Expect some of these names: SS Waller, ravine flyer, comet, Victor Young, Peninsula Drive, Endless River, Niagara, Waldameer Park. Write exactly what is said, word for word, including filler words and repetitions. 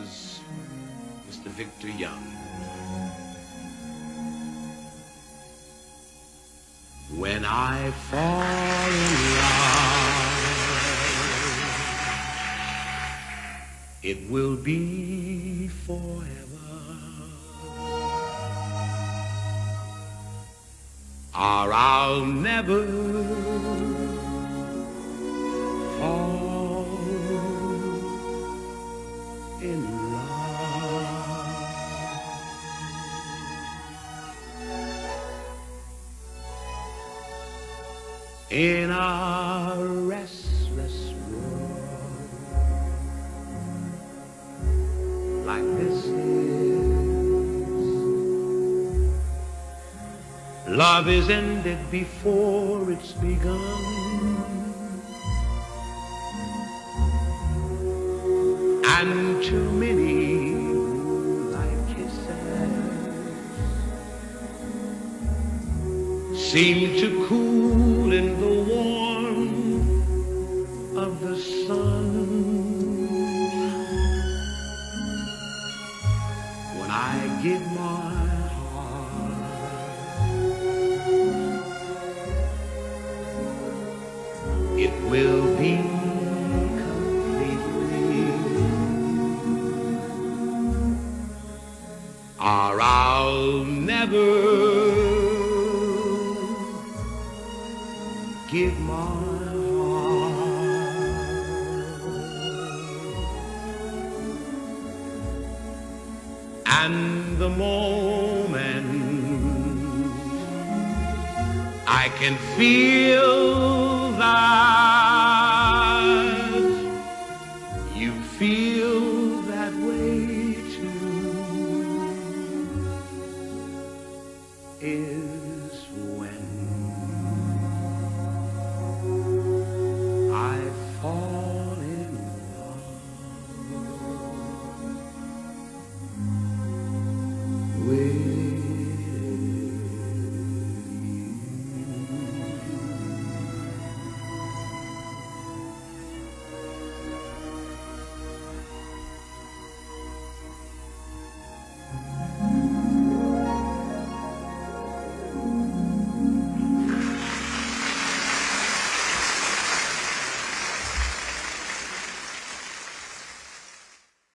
was Mister Victor Young. When I fall in love, it will be forever, or I'll never fall in love. In our restless world, like this is, love is ended before it's begun. And too many like kisses seem to cool in the warmth of the sun. When I give my heart, it will be or I'll never give my heart. And the moment I can feel that you feel that way too,